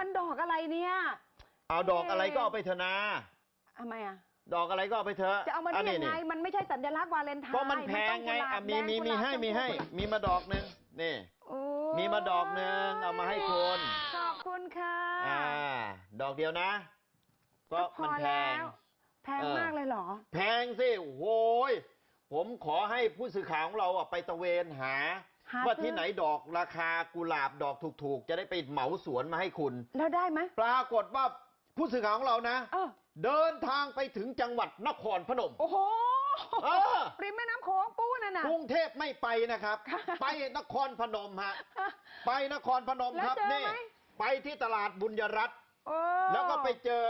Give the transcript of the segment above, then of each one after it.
มันดอกอะไรเนี่ยเอาดอกอะไรก็เอาไปเถอะนะทำไมอ่ะดอกอะไรก็เอาไปเถอะจะเอามาได้ยังไงมันไม่ใช่สัญลักษณ์วาเลนไทน์เพราะมันแพงไงมีให้มีมาดอกนึงนี่มีมาดอกนึงเอามาให้คุณขอบคุณค่ะดอกเดียวนะก็มันแพงมากเลยเหรอแพงสิโว้ยผมขอให้ผู้สื่อข่าวของเราไปตะเวนหาว่าที่ไหนดอกราคากุหลาบดอกถูกๆจะได้ไปเหมาสวนมาให้คุณแล้วได้ไหมปรากฏว่าผู้สื่อข่าวของเรานะเดินทางไปถึงจังหวัดนครพนมโอ้โหริมแม่น้ำโขงปูนั่นน่ะกรุงเทพไม่ไปนะครับไปนครพนมฮะไปนครพนมครับนี่ไปที่ตลาดบุญยรัตน์แล้วก็ไปเจอ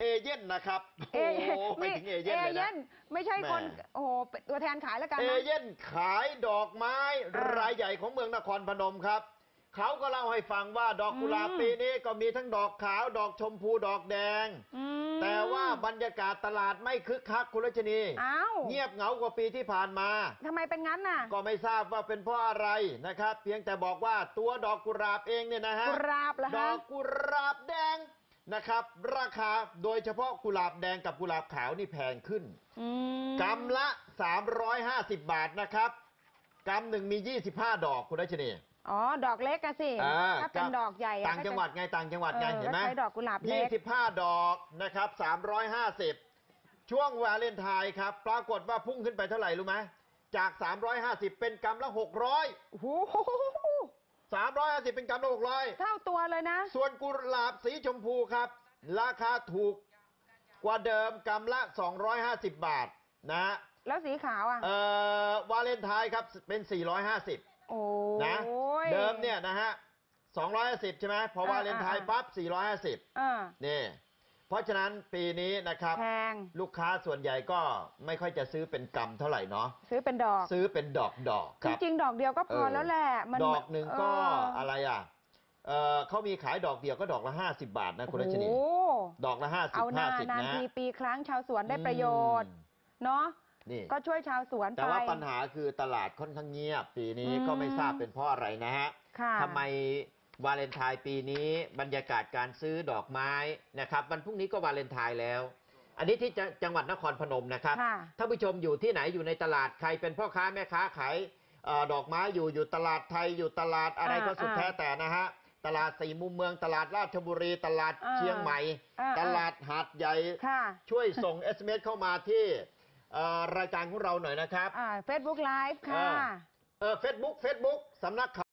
เอเย่นนะครับโอ้โหไปถึงเอเย่นเลยนะไม่ใช่คนโอ้โหตัวแทนขายแล้วกันเอเย่นขายดอกไม้รายใหญ่ของเมืองนครพนมครับเขาก็เล่าให้ฟังว่าดอกกุหลาบปีนี้ก็มีทั้งดอกขาวดอกชมพูดอกแดงแต่ว่าบรรยากาศตลาดไม่คึกคักคุณรัชนีเงียบเหงากว่าปีที่ผ่านมาทำไมเป็นงั้นน่ะก็ไม่ทราบว่าเป็นเพราะอะไรนะครับเพียงแต่บอกว่าตัวดอกกุหลาบเองเนี่ยนะฮะดอกกุหลาบแดงนะครับราคาโดยเฉพาะกุหลาบแดงกับกุหลาบขาวนี่แพงขึ้นกำละ350บาทนะครับกำหนึ่งมี25ดอกคุณรัชนีอ๋อดอกเล็กกันสิถ้าเป็นดอกใหญ่ต่างจังหวัดไงต่างจังหวัดไงเห็นไหมดอกกุหลาบ25ดอกนะครับ350ช่วงวาเลนไทน์ครับปรากฏว่าพุ่งขึ้นไปเท่าไหร่รู้ไหมจาก350เป็นกรัมละ600โอ้โห350เป็นกรัมละ600เท่าตัวเลยนะส่วนกุหลาบสีชมพูครับราคาถูกกว่าเดิมกรัมละ250บาทนะแล้วสีขาวอ่ะวาเลนไทน์ครับเป็น450นะเดิมเนี่ยนะฮะ250ใช่ไหมพอวาเลนไทน์ปั๊บ450นี่เพราะฉะนั้นปีนี้นะครับลูกค้าส่วนใหญ่ก็ไม่ค่อยจะซื้อเป็นกรัมเท่าไหร่เนาะซื้อเป็นดอกครับจริงๆดอกเดียวก็พอแล้วแหละดอกหนึ่งก็อะไรอ่ะเขามีขายดอกเดียวก็ดอกละ50บาทนะคุณรัชนีดอกละ50เอานานๆปีครั้งชาวสวนได้ประโยชน์เนาะก็ช่วยชาวสวนแต่ว่าปัญหาคือตลาดค่อนข้างเงียบปีนี้ก็ไม่ทราบเป็นเพราะอะไรนะฮะทำไมวาเลนไทน์ปีนี้บรรยากาศการซื้อดอกไม้นะครับวันพรุ่งนี้ก็วาเลนไทน์แล้วอันนี้ที่จังหวัดนครพนมนะครับถ้าผู้ชมอยู่ที่ไหนอยู่ในตลาดใครเป็นพ่อค้าแม่ค้าขายดอกไม้อยู่ตลาดไทยอยู่ตลาดอะไรก็สุดแท้แต่นะฮะตลาดสี่มุมเมืองตลาดราชบุรีตลาดเชียงใหม่ตลาดหาดใหญ่ช่วยส่ง SMS เข้ามาที่รายการของเราหน่อยนะครับเฟซบุ๊กไลฟ์ค่ะเฟซบุ๊กสำนักข่าว